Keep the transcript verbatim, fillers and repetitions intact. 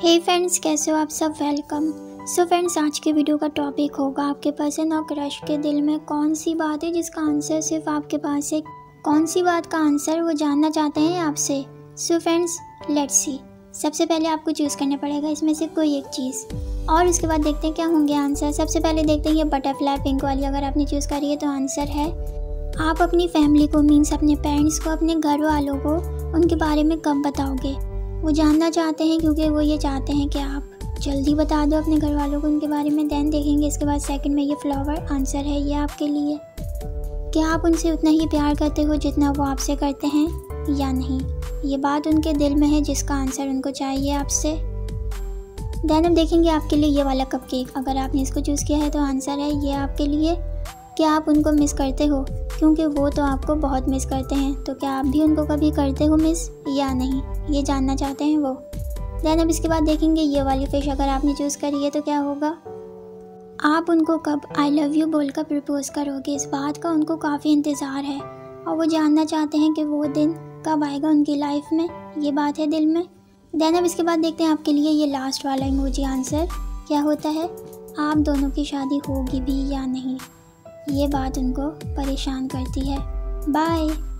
हे friends, कैसे हो आप सब। वेलकम। सो फ्रेंड्स, आज के वीडियो का टॉपिक होगा आपके पसंद और क्रश के दिल में कौन सी बात है जिसका आंसर सिर्फ आपके पास है। कौन सी बात का आंसर वो जानना चाहते हैं आपसे। So friends, let's see. सबसे पहले आपको चूज़ करना पड़ेगा इसमें से कोई एक चीज़ और उसके बाद देखते हैं क्या होंगे आंसर। सबसे पहले देखते हैं ये बटरफ्लाई पिंक वाली अगर आपने चूज़ करी है तो आंसर है आप अपनी फैमिली को, मीन्स अपने पेरेंट्स को, अपने घर वालों को उनके बारे में कम बताओगे। वो जानना चाहते हैं क्योंकि वो ये चाहते हैं कि आप जल्दी बता दो अपने घर वालों को उनके बारे में। दैन देखेंगे इसके बाद सेकंड में ये फ्लावर आंसर है, ये आपके लिए। क्या आप उनसे उतना ही प्यार करते हो जितना वो आपसे करते हैं या नहीं, ये बात उनके दिल में है जिसका आंसर उनको चाहिए आपसे। दैन अब देखेंगे आपके लिए ये वाला कपकेक अगर आपने इसको चूज़ किया है तो आंसर है ये आपके लिए। क्या आप उनको मिस करते हो, क्योंकि वो तो आपको बहुत मिस करते हैं, तो क्या आप भी उनको कभी करते हो मिस या नहीं, ये जानना चाहते हैं वो। दैन अब इसके बाद देखेंगे ये वाली फिश अगर आपने चूज़ करी है तो क्या होगा। आप उनको कब आई लव यू बोलकर प्रपोज करोगे, इस बात का उनको काफ़ी इंतज़ार है और वो जानना चाहते हैं कि वो दिन कब आएगा उनकी लाइफ में, ये बात है दिल में। दैन अब इसके बाद देखते हैं आपके लिए ये लास्ट वाला इमोजी आंसर क्या होता है। आप दोनों की शादी होगी भी या नहीं, ये बात उनको परेशान करती है। बाय।